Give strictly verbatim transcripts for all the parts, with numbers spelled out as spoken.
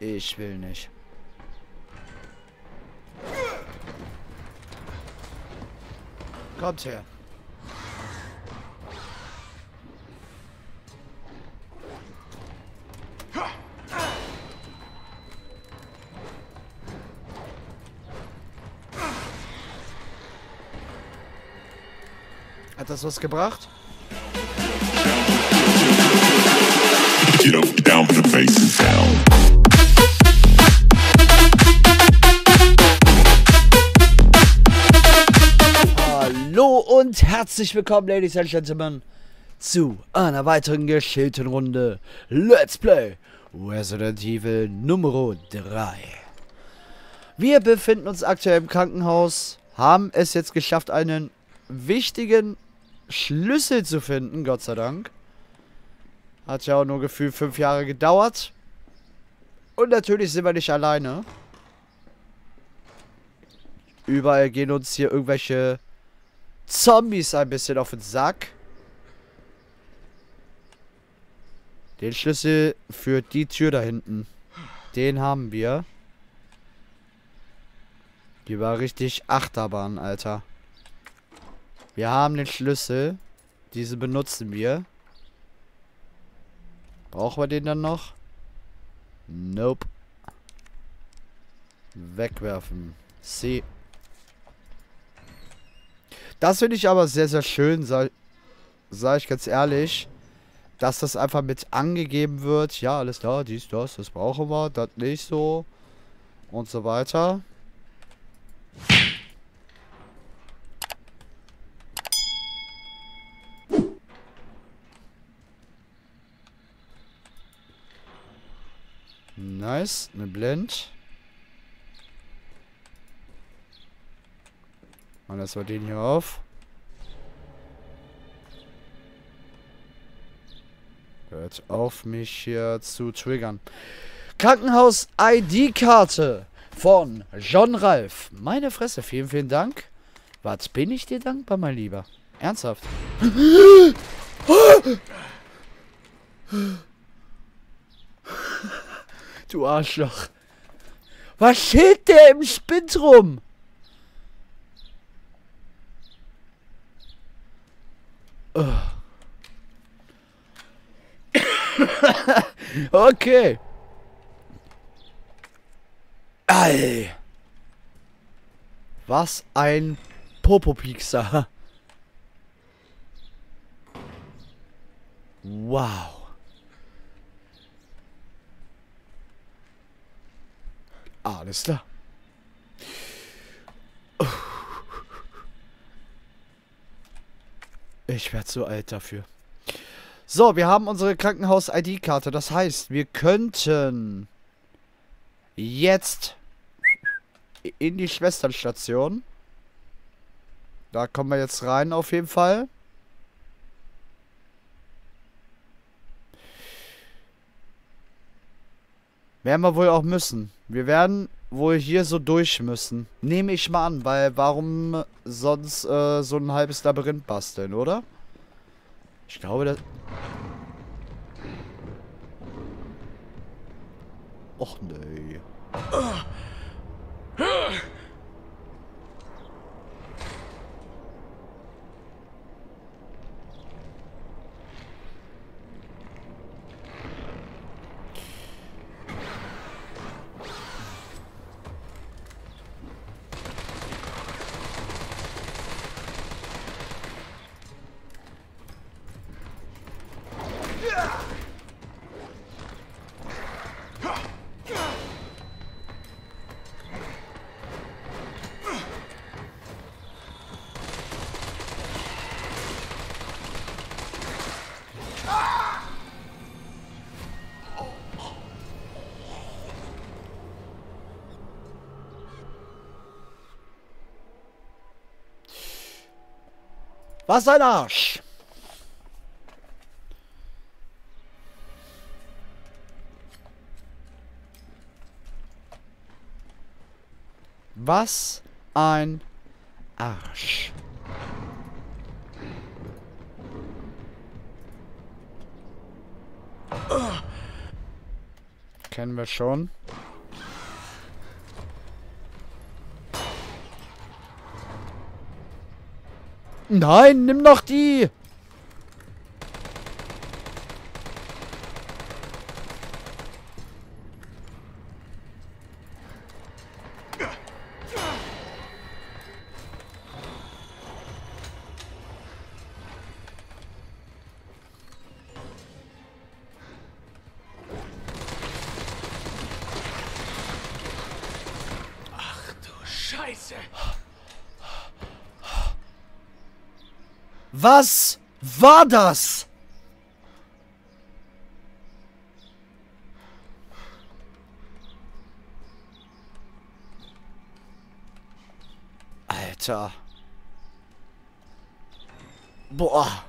Ich will nicht. Kommt her. Hat das was gebracht? You know, down with the bass and sound. Hallo und herzlich willkommen, Ladies and Gentlemen, zu einer weiteren geschälten Runde Let's Play Resident Evil Nummer drei. Wir befinden uns aktuell im Krankenhaus, haben es jetzt geschafft, einen wichtigen Schlüssel zu finden, Gott sei Dank. Hat ja auch nur gefühlt fünf Jahre gedauert. Und natürlich sind wir nicht alleine. Überall gehen uns hier irgendwelche Zombies ein bisschen auf den Sack. Den Schlüssel für die Tür da hinten. Den haben wir. Die war richtig Achterbahn, Alter. Wir haben den Schlüssel. Diese benutzen wir. Brauchen wir den dann noch? Nope. Wegwerfen. See. Das finde ich aber sehr, sehr schön, sei, sei ich ganz ehrlich, dass das einfach mit angegeben wird. Ja, alles klar, dies, das, das brauchen wir, das nicht so und so weiter. Nice, eine Blend. Und das war den hier auf. Hört auf, mich hier zu triggern. Krankenhaus-I D-Karte von John Ralph. Meine Fresse, vielen, vielen Dank. Was bin ich dir dankbar, mein Lieber? Ernsthaft. Du Arschloch. Was steht der im Spind rum? Okay. All. Was ein Popo-Piekser. Wow. Alles klar. Ich werde zu alt dafür. So, wir haben unsere Krankenhaus-I D-Karte. Das heißt, wir könnten jetzt in die Schwesternstation. Da kommen wir jetzt rein auf jeden Fall. Werden wir wohl auch müssen. Wir werden wohl hier so durch müssen. Nehme ich mal an, weil warum sonst äh, so ein halbes Labyrinth basteln, oder? Ich glaube, das... Och, nee. Was ein Arsch! Was ein Arsch! kennen wir schon. Nein, nimm doch die! Was war das? Alter. Boah.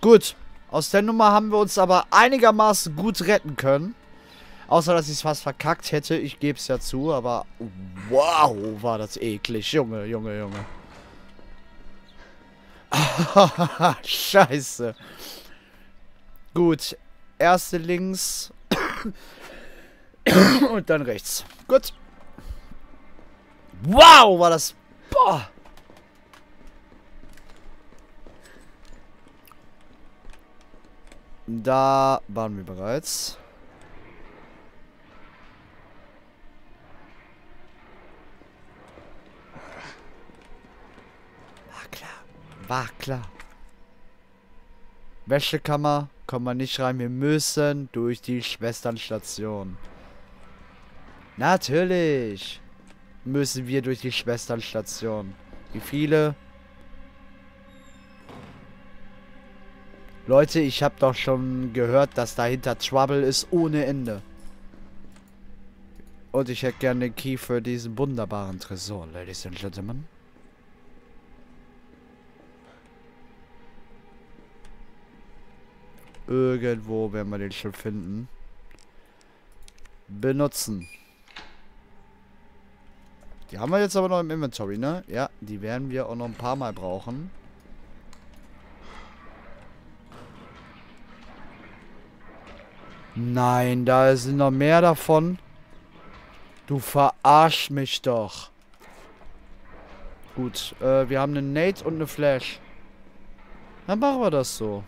Gut. Aus der Nummer haben wir uns aber einigermaßen gut retten können. Außer, dass ich es fast verkackt hätte. Ich gebe es ja zu, aber... Wow, war das eklig. Junge, Junge, Junge. Scheiße. Gut. Erste links. Und dann rechts. Gut. Wow, war das... Boah. Da waren wir bereits... War klar. Wäschekammer, kommen wir nicht rein. Wir müssen durch die Schwesternstation. Natürlich müssen wir durch die Schwesternstation. Wie viele? Leute, ich habe doch schon gehört, dass dahinter Trouble ist ohne Ende. Und ich hätte gerne den Key für diesen wunderbaren Tresor, Ladies and Gentlemen. Irgendwo werden wir den schon finden. Benutzen. Die haben wir jetzt aber noch im Inventory, ne? Ja, die werden wir auch noch ein paar Mal brauchen. Nein, da sind noch mehr davon. Du verarsch mich doch. Gut, äh, wir haben eine Nade und eine Flash. Dann machen wir das so.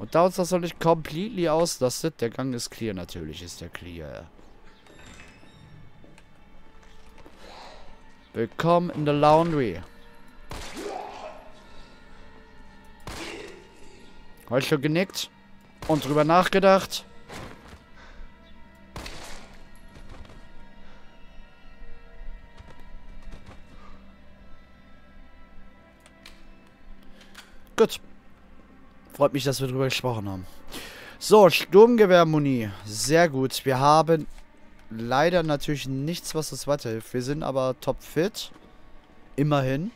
Und da uns das noch nicht completely auslastet, der Gang ist clear, natürlich ist der clear. Willkommen in der Laundry. Heute schon genickt und drüber nachgedacht. Gut. Freut mich, dass wir drüber gesprochen haben. So, Sturmgewehrmuni. Sehr gut. Wir haben leider natürlich nichts, was uns weiterhilft. Wir sind aber topfit. Immerhin.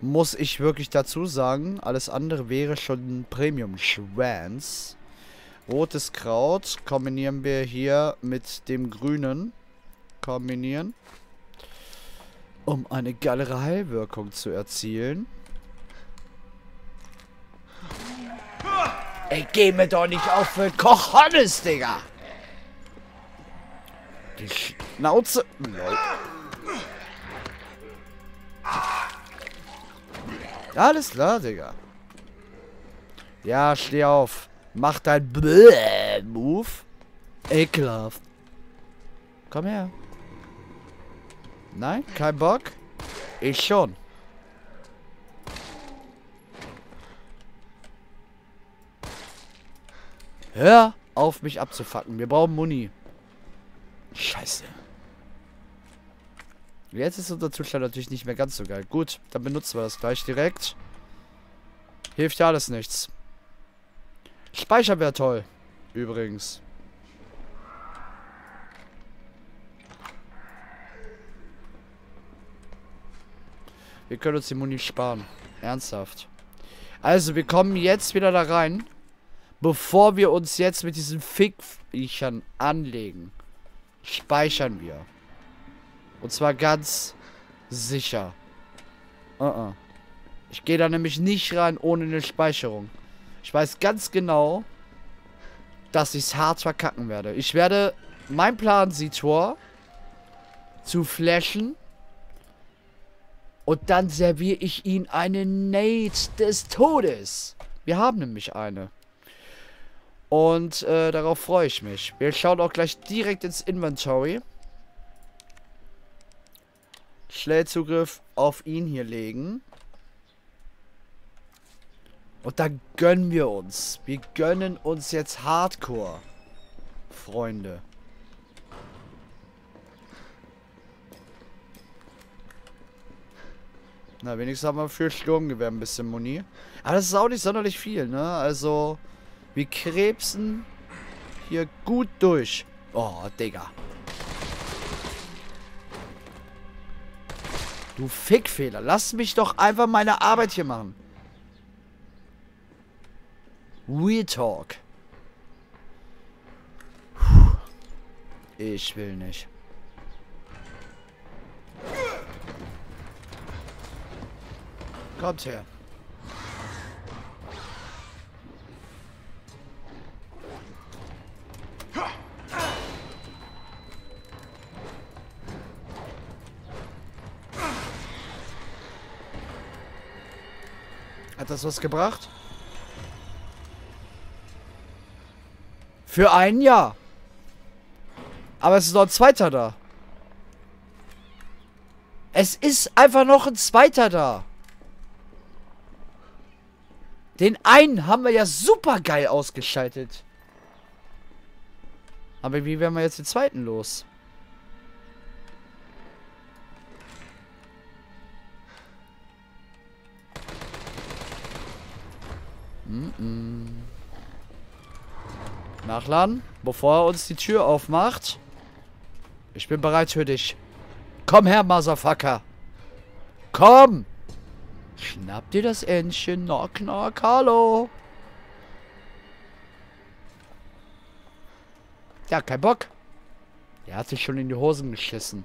Muss ich wirklich dazu sagen. Alles andere wäre schon Premium-Schwanz. Rotes Kraut kombinieren wir hier mit dem Grünen. Kombinieren. Um eine geilere Heilwirkung zu erzielen. Ey, geh mir doch nicht auf für Kochonnes, Digga! Die Schnauze... Lol. Alles klar, Digga. Ja, steh auf. Mach dein Bläh-Move. Ekelhaft. Komm her. Nein, kein Bock? Ich schon. Hör auf, mich abzufacken. Wir brauchen Muni. Scheiße. Jetzt ist unser Zustand natürlich nicht mehr ganz so geil. Gut, dann benutzen wir das gleich direkt. Hilft ja alles nichts. Speicher wäre toll. Übrigens. Wir können uns die Muni sparen. Ernsthaft. Also, wir kommen jetzt wieder da rein. Bevor wir uns jetzt mit diesen Fickviechern anlegen, speichern wir. Und zwar ganz sicher. Uh-uh. Ich gehe da nämlich nicht rein ohne eine Speicherung. Ich weiß ganz genau, dass ich es hart verkacken werde. Ich werde... Mein Plan sieht vor, zu flashen. Und dann serviere ich ihnen eine Nate des Todes. Wir haben nämlich eine. Und äh, darauf freue ich mich. Wir schauen auch gleich direkt ins Inventory. Schnellzugriff auf ihn hier legen. Und dann gönnen wir uns. Wir gönnen uns jetzt Hardcore, Freunde. Na, wenigstens haben wir für Sturmgewehr ein bisschen Muni. Aber das ist auch nicht sonderlich viel, ne? Also, wir krebsen hier gut durch. Oh, Digga. Du Fickfehler. Lass mich doch einfach meine Arbeit hier machen. Real Talk. Puh. Ich will nicht. Kommt her. Hat das was gebracht? Für ein Jahr. Aber es ist noch ein zweiter da. Es ist einfach noch ein zweiter da. Den einen haben wir ja super geil ausgeschaltet. Aber wie werden wir jetzt den zweiten los? Mm-mm. Nachladen, bevor er uns die Tür aufmacht. Ich bin bereit für dich. Komm her, Motherfucker. Komm! Schnapp dir das Entchen. Knock, knock, hallo. Ja, kein Bock. Der hat sich schon in die Hosen geschissen.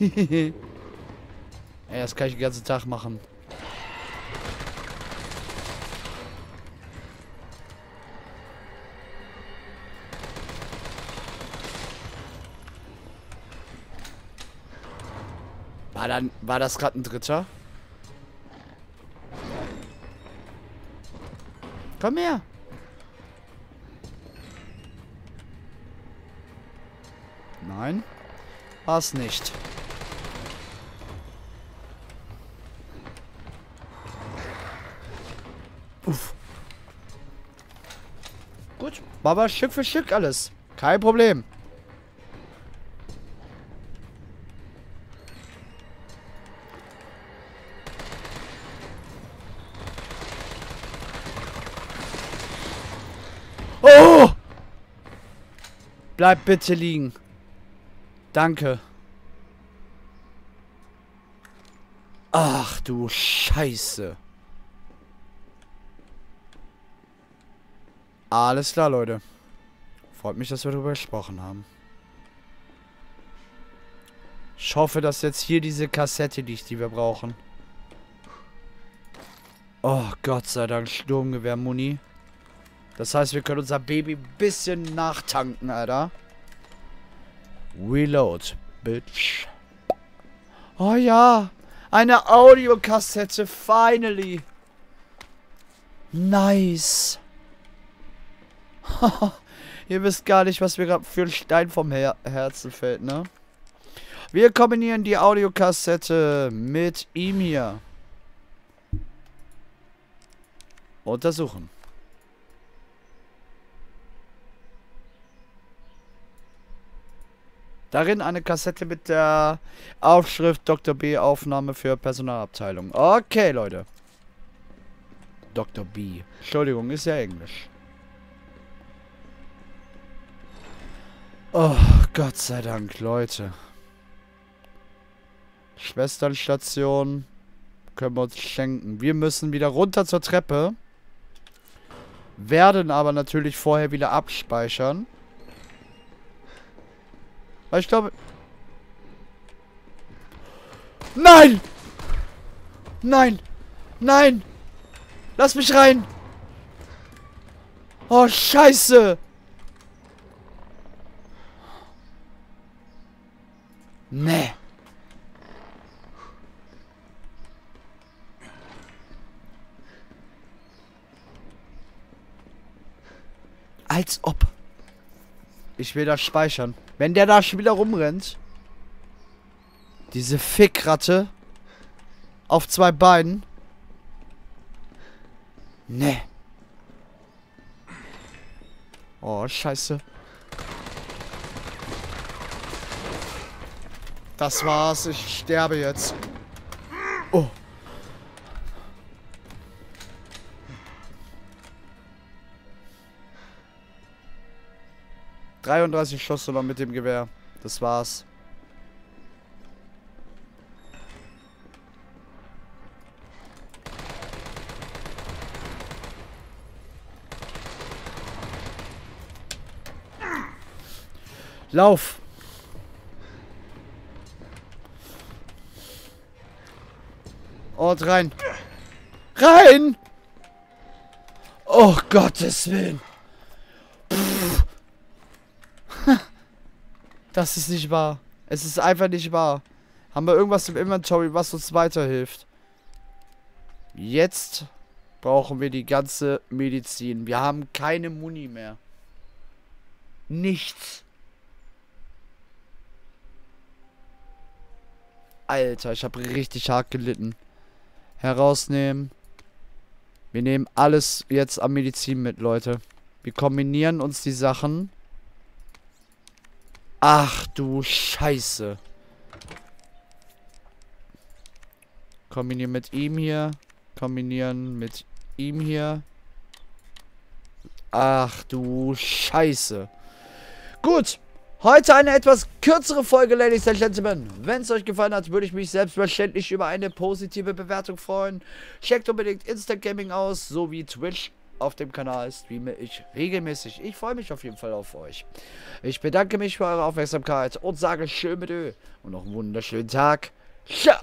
Ey, das kann ich den ganzen Tag machen. War, dann, war das gerade ein Dritter? Komm her! Nein, war's nicht. Uff. Gut, aber Stück für Stück alles. Kein Problem. Bleib bitte liegen. Danke. Ach du Scheiße. Alles klar, Leute. Freut mich, dass wir darüber gesprochen haben. Ich hoffe, dass jetzt hier diese Kassette liegt, die wir brauchen. Oh, Gott sei Dank, Sturmgewehr Muni. Das heißt, wir können unser Baby ein bisschen nachtanken, Alter. Reload, bitch. Oh ja, eine Audiokassette, finally. Nice. Ihr wisst gar nicht, was mir gerade für ein Stein vom Her- Herzen fällt, ne? Wir kombinieren die Audiokassette mit ihm hier. Untersuchen. Darin eine Kassette mit der Aufschrift Doktor B Aufnahme für Personalabteilung. Okay, Leute. Doktor B. Entschuldigung, ist ja Englisch. Oh, Gott sei Dank, Leute. Schwesternstation. können wir uns schenken. Wir müssen wieder runter zur Treppe. Werden aber natürlich vorher wieder abspeichern. Weil ich glaube... Nein! Nein! Nein! Lass mich rein! Oh, scheiße! Nee. Als ob. Ich will das speichern. Wenn der da schon wieder rumrennt. Diese Fickratte. Auf zwei Beinen. Nee. Oh, scheiße. Das war's, ich sterbe jetzt. Oh. dreiunddreißig Schuss noch mit dem Gewehr. Das war's. Lauf! Und rein. Rein! Oh, Gottes Willen. Pff. Das ist nicht wahr. Es ist einfach nicht wahr. Haben wir irgendwas im Inventory, was uns weiterhilft? Jetzt brauchen wir die ganze Medizin. Wir haben keine Muni mehr. Nichts. Alter, ich habe richtig hart gelitten. Herausnehmen. Wir nehmen alles jetzt an Medizin mit, Leute. Wir kombinieren uns die Sachen. Ach du Scheiße. Kombinieren mit ihm hier. Kombinieren mit ihm hier. Ach du Scheiße. Gut. Heute eine etwas kürzere Folge, Ladies and Gentlemen. Wenn es euch gefallen hat, würde ich mich selbstverständlich über eine positive Bewertung freuen. Checkt unbedingt Instant Gaming aus, sowie Twitch. Auf dem Kanal streame ich regelmäßig. Ich freue mich auf jeden Fall auf euch. Ich bedanke mich für eure Aufmerksamkeit und sage schön mit Ö. Und noch einen wunderschönen Tag. Ciao.